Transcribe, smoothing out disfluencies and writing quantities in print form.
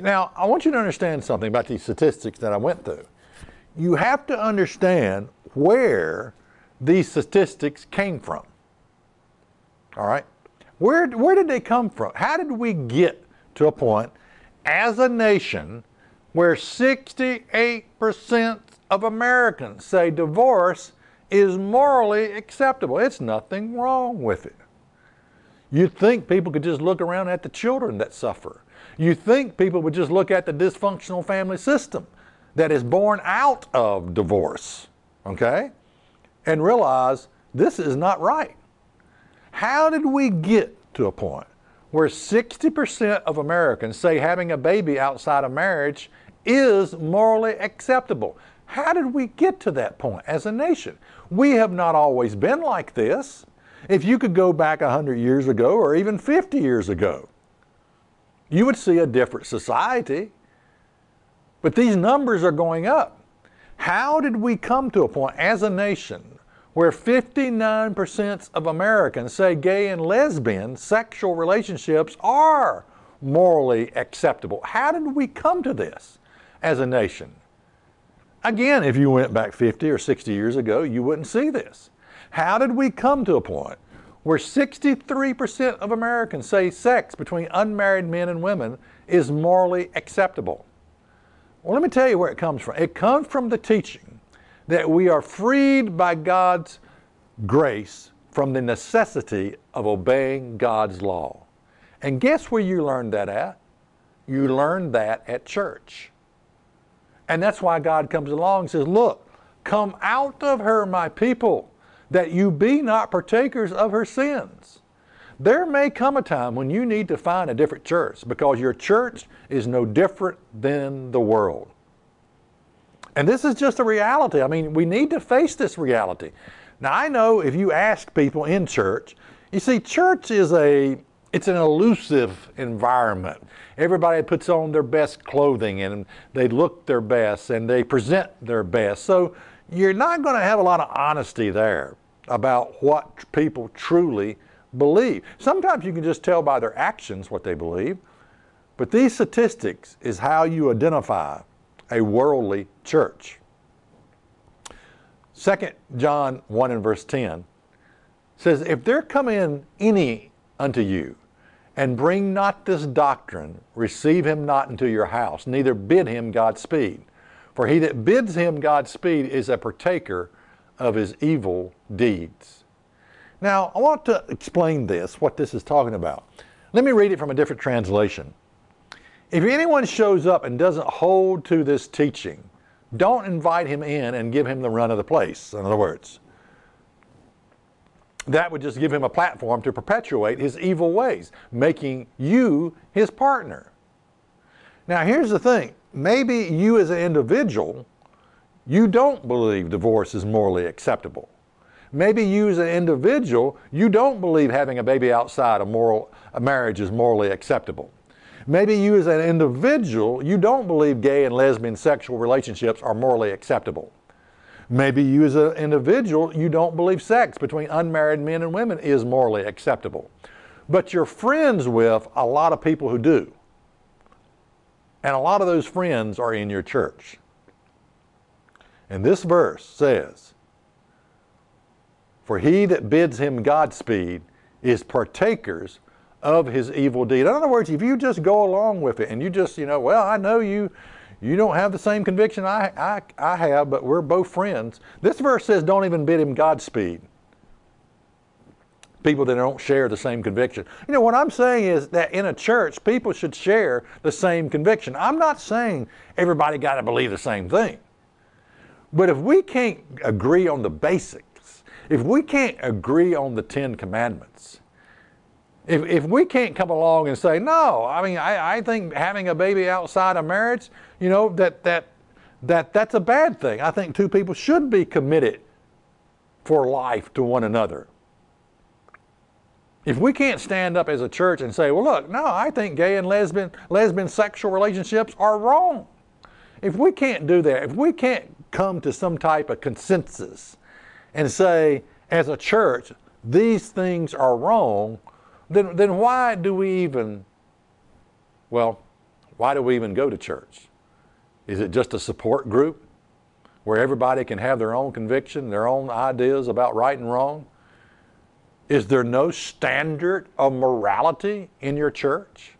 Now, I want you to understand something about these statistics that I went through. You have to understand where these statistics came from. All right? Where did they come from? How did we get to a point as a nation where 68% of Americans say divorce is morally acceptable? It's nothing wrong with it. You'd think people could just look around at the children that suffer. You'd think people would just look at the dysfunctional family system that is born out of divorce, okay? And realize this is not right. How did we get to a point where 60% of Americans say having a baby outside of marriage is morally acceptable? How did we get to that point as a nation? We have not always been like this. If you could go back 100 years ago or even 50 years ago, you would see a different society. But these numbers are going up. How did we come to a point as a nation where 59% of Americans say gay and lesbian sexual relationships are morally acceptable? How did we come to this as a nation? Again, if you went back 50 or 60 years ago, you wouldn't see this. How did we come to a point where 63% of Americans say sex between unmarried men and women is morally acceptable? Well, let me tell you where it comes from. It comes from the teaching that we are freed by God's grace from the necessity of obeying God's law. And guess where you learned that at? You learned that at church. And that's why God comes along and says, look, come out of her, my people, that you be not partakers of her sins. There may come a time when you need to find a different church because your church is no different than the world. And this is just a reality. I mean, we need to face this reality. Now, I know if you ask people in church, you see, church is it's an elusive environment. Everybody puts on their best clothing and they look their best and they present their best. So you're not going to have a lot of honesty there about what people truly believe. Sometimes you can just tell by their actions what they believe, but these statistics is how you identify a worldly church. 2 John 1 and verse 10 says, if there come in any unto you, and bring not this doctrine, receive him not into your house, neither bid him Godspeed. For he that bids him Godspeed is a partaker of his evil deeds. Now, I want to explain this, what this is talking about. Let me read it from a different translation. If anyone shows up and doesn't hold to this teaching, don't invite him in and give him the run of the place, in other words. That would just give him a platform to perpetuate his evil ways, making you his partner. Now, here's the thing. Maybe you as an individual, you don't believe divorce is morally acceptable. Maybe you as an individual, you don't believe having a baby outside a marriage is morally acceptable. Maybe you as an individual, you don't believe gay and lesbian sexual relationships are morally acceptable. Maybe you as an individual, you don't believe sex between unmarried men and women is morally acceptable. But you're friends with a lot of people who do. And a lot of those friends are in your church. And this verse says, for he that bids him Godspeed is partakers of his evil deed. In other words, if you just go along with it and you just, well, I know you don't have the same conviction I have, but we're both friends. This verse says don't even bid him Godspeed. People that don't share the same conviction. What I'm saying is that in a church, people should share the same conviction. I'm not saying everybody got to believe the same thing. But if we can't agree on the basics, if we can't agree on the 10 commandments, if we can't come along and say, no, I mean, I think having a baby outside of marriage, that's a bad thing. I think two people should be committed for life to one another. If we can't stand up as a church and say, well, look, no, I think gay and lesbian sexual relationships are wrong. If we can't do that, if we can't come to some type of consensus and say, as a church, these things are wrong, then why do we even, well, Why do we even go to church? Is it just a support group where everybody can have their own conviction, their own ideas about right and wrong? Is there no standard of morality in your church?